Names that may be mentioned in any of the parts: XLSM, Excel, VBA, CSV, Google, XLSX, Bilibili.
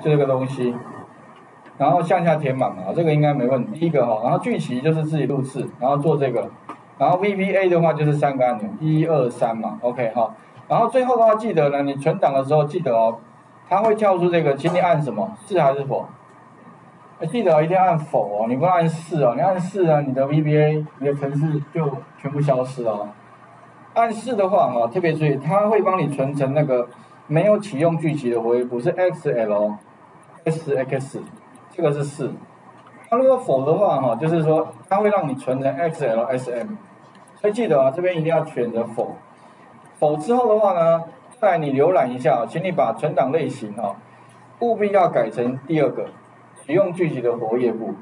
就这个东西，然后向下填满啊，这个应该没问题。第一个哈，然后聚集就是自己录制，然后做这个，然后 VBA 的话就是三个按钮，1、2、3嘛 ，OK 哈。然后最后的话记得呢，你存档的时候记得哦，它会跳出这个，请你按什么？是还是否？记得一定要按否哦，你不能按是哦，你按是啊，你的 VBA 你的程式就全部消失哦。按是的话哈，特别注意，它会帮你存成那个没有启用聚集的回复是 XLSX， 这个是是。它如果否的话哈，就是说它会让你存成 XLSM， 所以记得啊，这边一定要选择否。否之后的话呢，再来你浏览一下，请你把存档类型哈，务必要改成第二个。使用具体的活页簿，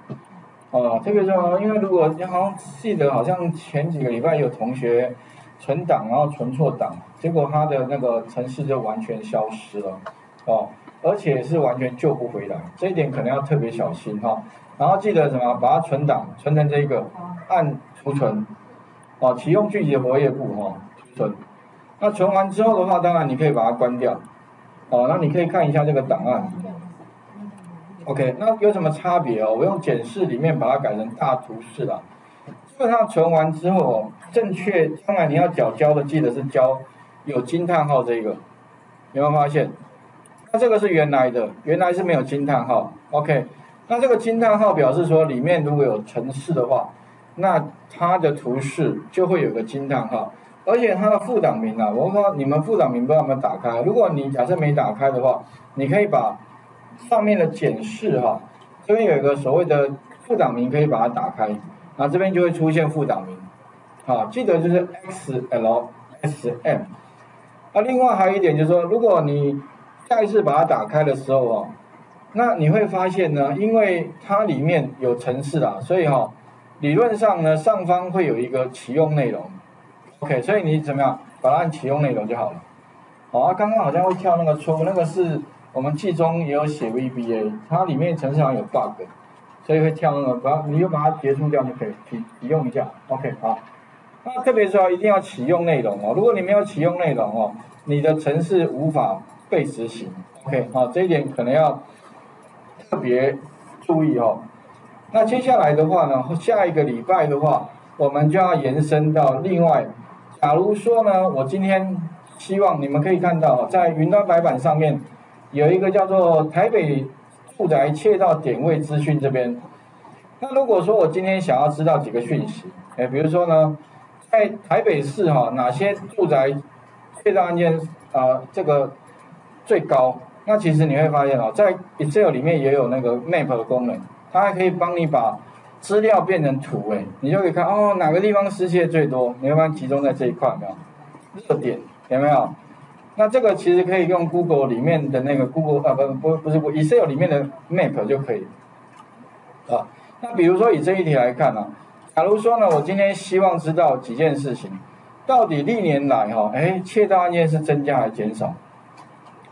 哦，特别是因为如果好像记得好像前几个礼拜有同学存档然后存错档，结果他的那个程式就完全消失了，哦，而且是完全救不回来，这一点可能要特别小心哈、哦。然后记得什么，把它存档存成这个，按储存，哦，启用具体的活页簿哈、哦，储存。那存完之后的话，当然你可以把它关掉，哦，那你可以看一下这个档案。OK， 那有什么差别哦？我用检视里面把它改成大图示啦。基本上存完之后哦，正确当然你要缴交的，记得是交有惊叹号这个，有没有发现？那这个是原来的，原来是没有惊叹号。OK， 那这个惊叹号表示说里面如果有程式的话，那它的图示就会有个惊叹号，而且它的副档名啊，我说你们副档名不知道有没有打开？如果你假设没打开的话，你可以把上面的检视哈，这边有一个所谓的副档名，可以把它打开，然后这边就会出现副档名，好，记得就是 XLSM。那另外还有一点就是说，如果你下一次把它打开的时候哦，那你会发现呢，因为它里面有程式啦，所以哈，理论上呢上方会有一个启用内容 ，OK， 所以你怎么样把它按启用内容就好了。好啊，刚刚好像会跳那个戳，那个是。我们季中也有写 VBA， 它里面程式上有 bug， 所以会跳那个，把你就把它结束掉就可以启用一下 ，OK 好。那特别说一定要启用内容哦，如果你没有启用内容哦，你的程式无法被执行 ，OK 好，这一点可能要特别注意哦。那接下来的话呢，下一个礼拜的话，我们就要延伸到另外，假如说呢，我今天希望你们可以看到在云端白板上面。有一个叫做台北住宅窃盗点位资讯这边，那如果说我今天想要知道几个讯息，哎，比如说呢，在台北市哈、哦、哪些住宅窃盗案件这个最高，那其实你会发现哦，在 Excel 里面也有那个 Map 的功能，它还可以帮你把资料变成图，哎，你就可以看哦哪个地方失窃最多，你会发现集中在这一块，有没有热点，有没有？那这个其实可以用 Google 里面的那个 Google 不是 Excel 里面的 Map 就可以啊。那比如说以这一题来看啊，假如说呢，我今天希望知道几件事情，到底历年来哈、哦，哎，窃盗案件是增加还是减少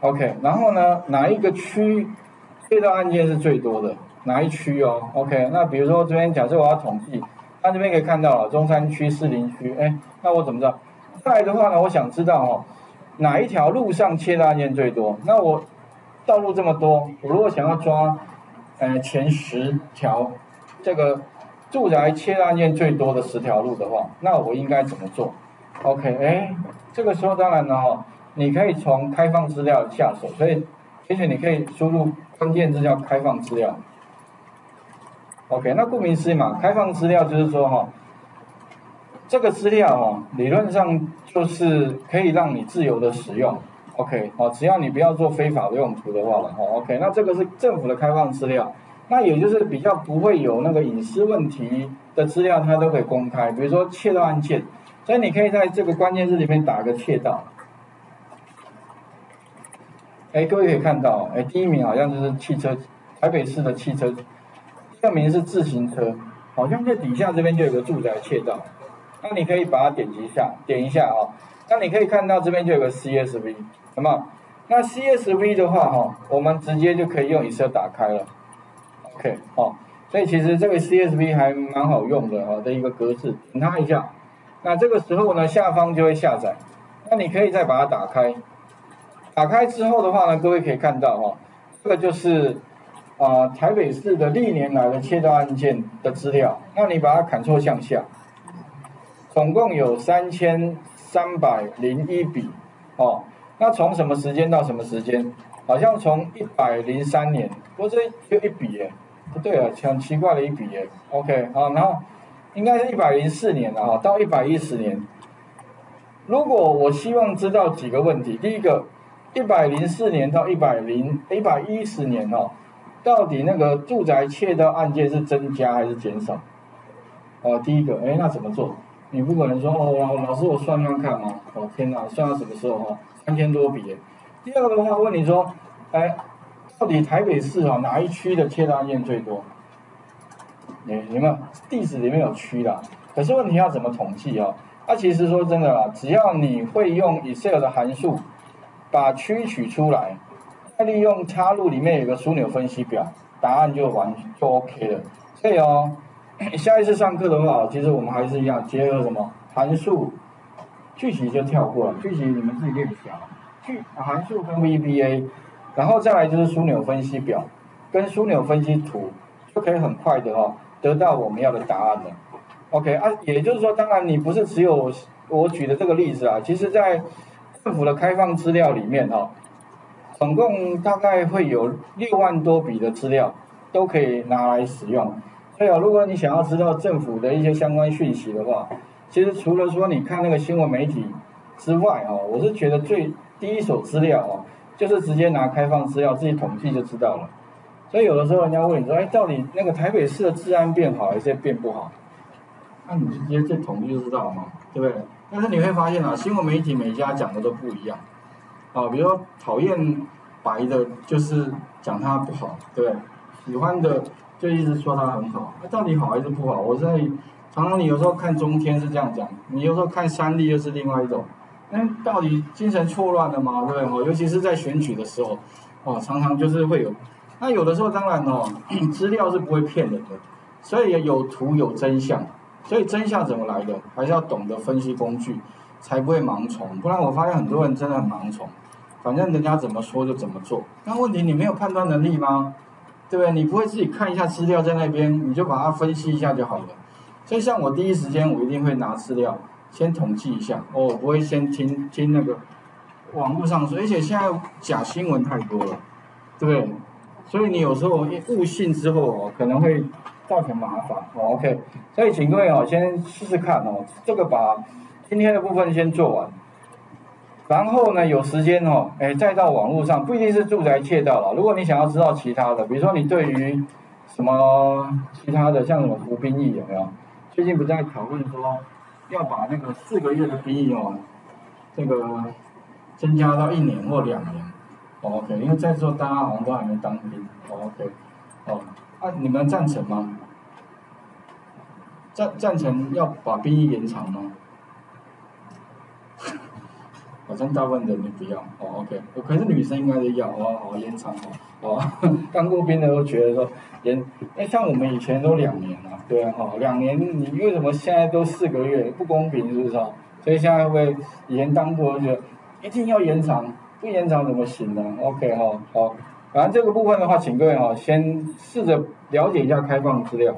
？OK， 然后呢，哪一个区窃盗案件是最多的？哪一区哦 ？OK， 那比如说这边假设我要统计，那这边可以看到了中山区、士林区，哎，那我怎么知道？再来的话呢，我想知道哦。哪一条路上窃盗案件最多？那我道路这么多，我如果想要抓，前10条这个住宅窃盗案件最多的10条路的话，那我应该怎么做 ？OK， 哎，这个时候当然了哈、哦，你可以从开放资料下手，所以也许你可以输入关键字叫开放资料。OK， 那顾名思义嘛，开放资料就是说哈、哦。这个资料哦，理论上就是可以让你自由的使用 ，OK， 哦，只要你不要做非法的用途的话了，哦 ，OK， 那这个是政府的开放资料，那也就是比较不会有那个隐私问题的资料，它都可以公开，比如说窃盗案件，所以你可以在这个关键字里面打个窃盗，哎，各位可以看到，哎，第一名好像就是汽车，台北市的汽车，第二名是自行车，好像在底下这边就有个住宅窃盗。那你可以把它点击一下，点一下哦。那你可以看到这边就有个 CSV， 有没有？那 CSV 的话哈、哦，我们直接就可以用 Excel 打开了。OK， 哦，所以其实这个 CSV 还蛮好用的哈、哦、的一个格式，点它一下。那这个时候呢，下方就会下载。那你可以再把它打开，打开之后的话呢，各位可以看到哈、哦，这个就是台北市的历年来的窃盗案件的资料。那你把它Ctrl向下，总共有3301笔哦。那从什么时间到什么时间？好像从103年，不过这就一笔耶，不对啊，很奇怪的一笔耶。OK， 好，然后应该是104年了哈，到110年。如果我希望知道几个问题，第一个，104年到110年哦，到底那个住宅窃盗案件是增加还是减少？第一个，哎，那怎么做？你不可能说哦，老师我算算看嘛，哦天哪，算到什么时候哈？3000多笔耶。第二个的话，问你说，哎，到底台北市啊哪一区的窃盗案件最多？你们地址里面有区啦，可是问题要怎么统计哦？其实说真的啦，只要你会用 Excel 的函数把区取出来，再利用插入里面有个枢纽分析表，答案就 OK 了。所以哦，下一次上课的话，其实我们还是一样结合什么函数，具体就跳过了，具体你们自己练习啊。函数跟 VBA， 然后再来就是枢纽分析表跟枢纽分析图，就可以很快的得到我们要的答案了。OK 啊，也就是说，当然你不是只有我举的这个例子啊，其实在政府的开放资料里面总共大概会有6万多笔的资料都可以拿来使用。所以如果你想要知道政府的一些相关讯息的话，其实除了说你看那个新闻媒体之外我是觉得最第一手资料就是直接拿开放资料自己统计就知道了。所以有的时候人家问你说，哎，到底那个台北市的治安变好还是变不好？那你直接这统计就知道嘛，对不对？但是你会发现新闻媒体每家讲的都不一样，比如说讨厌白的，就是讲他不好，对不对？喜欢的就一直说他很好，那到底好还是不好？我在常常你有时候看中天是这样讲，你有时候看三立又是另外一种，那到底精神错乱了嘛，对不对？尤其是在选举的时候，常常就是会有。那有的时候当然资料是不会骗人的，所以有图有真相。所以真相怎么来的，还是要懂得分析工具，才不会盲从。不然我发现很多人真的很盲从，反正人家怎么说就怎么做。那问题你没有判断能力吗？对不对？你不会自己看一下资料在那边，你就把它分析一下就好了。所以像我第一时间，我一定会拿资料先统计一下，我不会先听那个网络上说，而且现在假新闻太多了，对不对？所以你有时候误信之后可能会造成麻烦，OK， 所以请各位先试试看这个把今天的部分先做完，然后呢有时间再到网络上，不一定是住宅窃盗了。如果你想要知道其他的，比如说你对于什么其他的，像什么服兵役有没有？最近不在讨论说要把那个4个月的兵役这个增加到1年或2年，OK， 因为在座大家好像都还没当兵，OK， 你们赞成吗？赞成要把兵役延长吗？好像大部分人你不要，OK， 可是女生应该是要延长当过兵的都觉得说像我们以前都2年啊，对啊2年，你为什么现在都4个月？不公平是不是？所以现在会以前当过就一定要延长，不延长怎么行呢？OK好。反正这个部分的话，请各位先试着了解一下开放资料